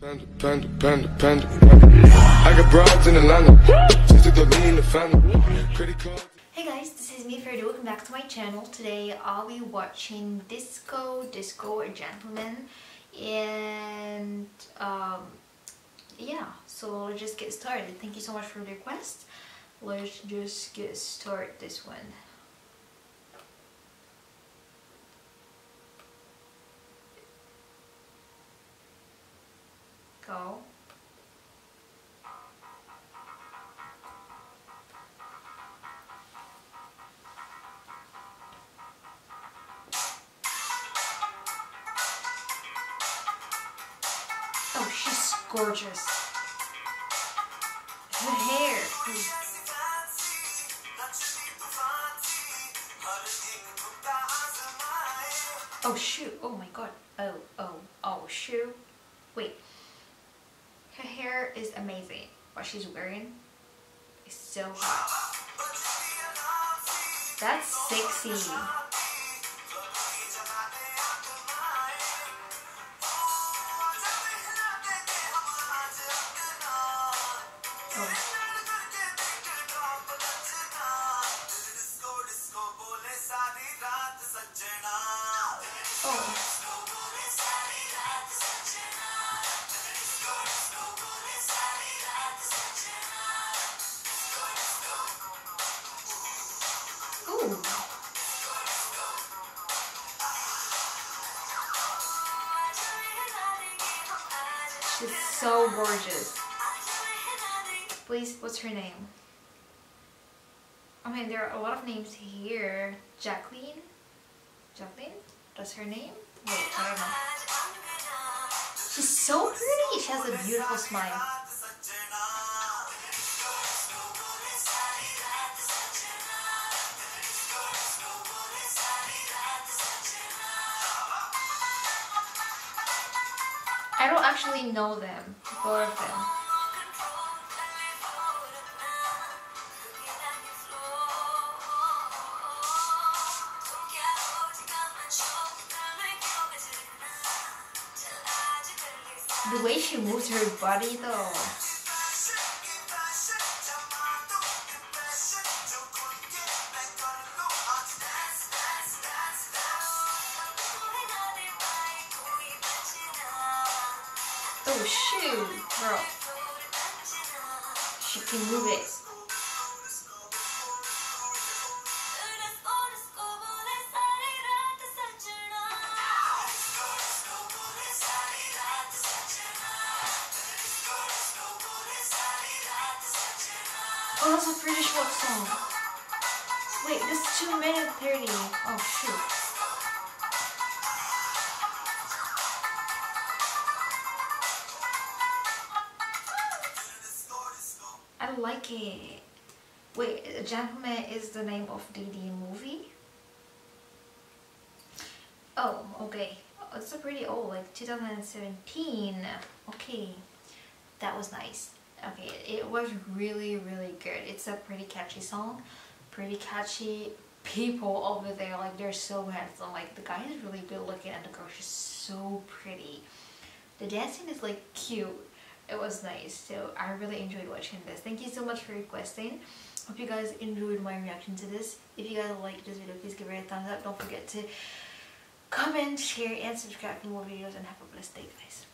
Panda, panda, panda, panda. I got broads in Atlanta. Just to be in the family. Pretty cool. Hey guys, this is me, Ferdy. Welcome back to my channel. Today I'll be watching Disco Gentleman, and yeah, so let's just get started. Thank you so much for the request. Let's just get started this one. Go. Oh, she's gorgeous. Her hair. Ooh. Oh shoot, oh my god, oh shoot, wait. Her hair is amazing. What she's wearing is so hot. That's sexy. Oh. She's so gorgeous. Please, what's her name? I mean, there are a lot of names here. Jacqueline? Jacqueline? That's her name? Wait, I don't know. She's so pretty. She has a beautiful smile. I don't actually know them, both of them. The way she moves her body though. Oh shoot, girl. She can move it. Oh, that's a British rock song. Wait, this is 2:30. Oh shoot. I like it. Wait, Gentleman is the name of the movie? Oh, okay. It's a pretty old, like 2017. Okay, that was nice. Okay, it was really, really good. It's a pretty catchy song. Pretty catchy. People over there, like, they're so handsome. Like, the guy is really good looking and the girl, she's so pretty. The dancing is like cute. It was nice, so I really enjoyed watching this. Thank you so much for requesting. Hope you guys enjoyed my reaction to this. If you guys like this video, please give it a thumbs up. Don't forget to comment, share, and subscribe for more videos, and have a blessed day, guys.